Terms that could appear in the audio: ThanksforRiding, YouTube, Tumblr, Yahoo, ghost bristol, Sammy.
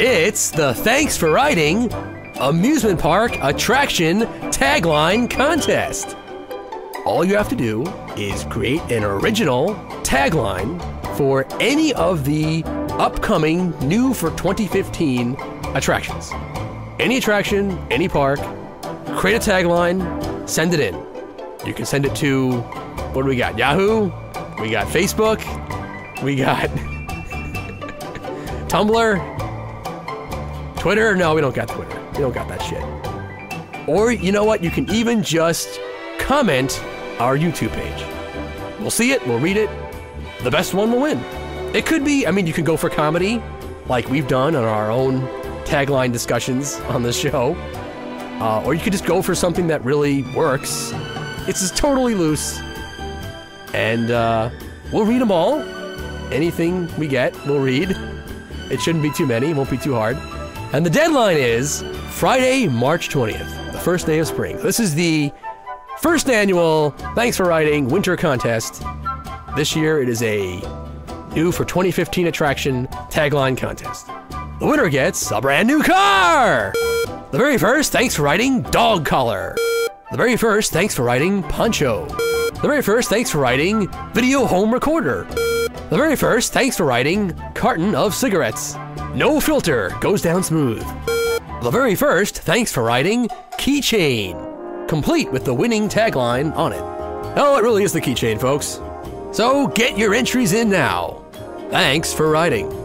It's the Thanks for Riding Amusement Park Attraction Tagline Contest. All you have to do is create an original tagline for any of the upcoming new for 2015 attractions. Any attraction, any park, create a tagline, send it in. You can send it to, what do we got? Yahoo, we got Facebook, we got Tumblr, Twitter. No, we don't got Twitter. We don't got that shit. Or you know what? You can even just comment our YouTube page. We'll see it, we'll read it. The best one will win. It could be, I mean, you can go for comedy, like we've done on our own tagline discussions on the show. Or you could just go for something that really works. It's just totally loose. And we'll read them all. Anything we get, we'll read. It shouldn't be too many, it won't be too hard. And the deadline is Friday, March 20th, the first day of spring. This is the first annual Thanks for Riding Winter Contest. This year it is a new for 2015 attraction tagline contest. The winner gets a brand new car! The very first Thanks for Riding dog collar. The very first Thanks for Riding poncho. The very first Thanks for Riding video home recorder. The very first Thanks for Riding carton of cigarettes. No filter, goes down smooth. The very first Thanks for Riding keychain, complete with the winning tagline on it. Oh, it really is the keychain, folks. So get your entries in now. Thanks for riding.